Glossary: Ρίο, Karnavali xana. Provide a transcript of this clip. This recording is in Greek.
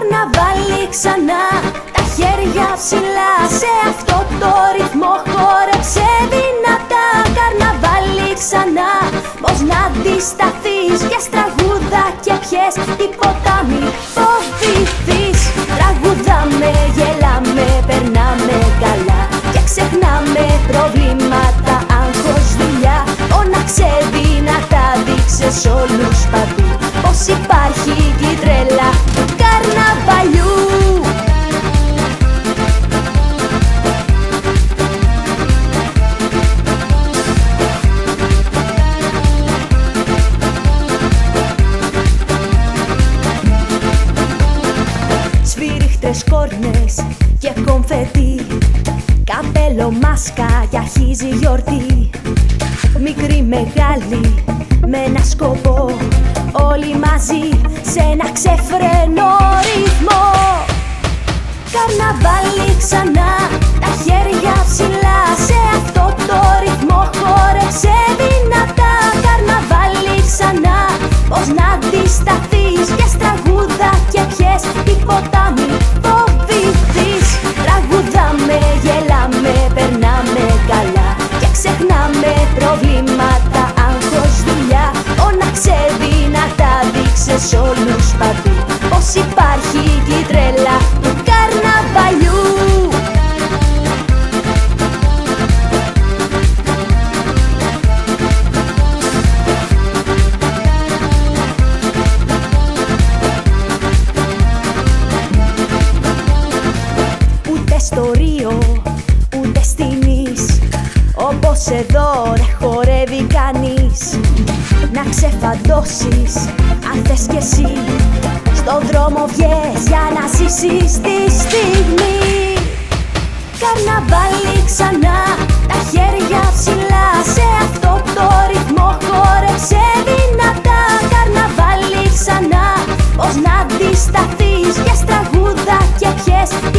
Καρναβάλι ξανά, τα χέρια ψηλά, σε αυτό το ρυθμό χόρεψε δυνατά. Καρναβάλι ξανά, πως να αντισταθείς, πιες τραγούδα και πιες τίποτα μη φοβηθείς. Τραγουδάμε, γελάμε, περνάμε καλά και ξεχνάμε προβλήματα, άγχος, δουλειά. Φώναξε δυνατά, δείξε σ' όλους παντού πως υπάρχει και η τρέλα του καρναβαλιού. Σφύριχτες κόρνες και κομφετί, καπέλο, μάσκα κι αρχίζει γιορτή. Μικροί, μεγάλοι, με ένα σκοπό, όλοι μαζί σε ένα ξεφρενό ρυθμό. Καρναβάλι ξανά, τα χέρια ψηλά, σε αυτό το ρυθμό χόρεψε δυνατά. Καρναβάλι ξανά, πως να αντισταθείς, πιες τραγούδα και πιες τίποτα μη φοβηθείς. Τραγουδάμε, γελάμε, περνάμε καλά και ξεχνάμε προβλήματα, άγχος, δουλειά. Φώναξε δυνατά, δείξε σ' όλους παντού πως υπάρχει και η τρέλα του καρναβαλιού. Ούτε στο Ρίο, ούτε στην Ις, όπως εδώ ρε χορεύει κανείς. Να ξεφαντώσεις αν θες κι εσύ, στον δρόμο βγες για να ζήσεις τη στιγμή. Καρναβάλι ξανά, τα χέρια ψηλά, σε αυτό το ρυθμό χόρεψε δυνατά. Καρναβάλι ξανά, πως να αντισταθείς, πιες τραγούδα και πιες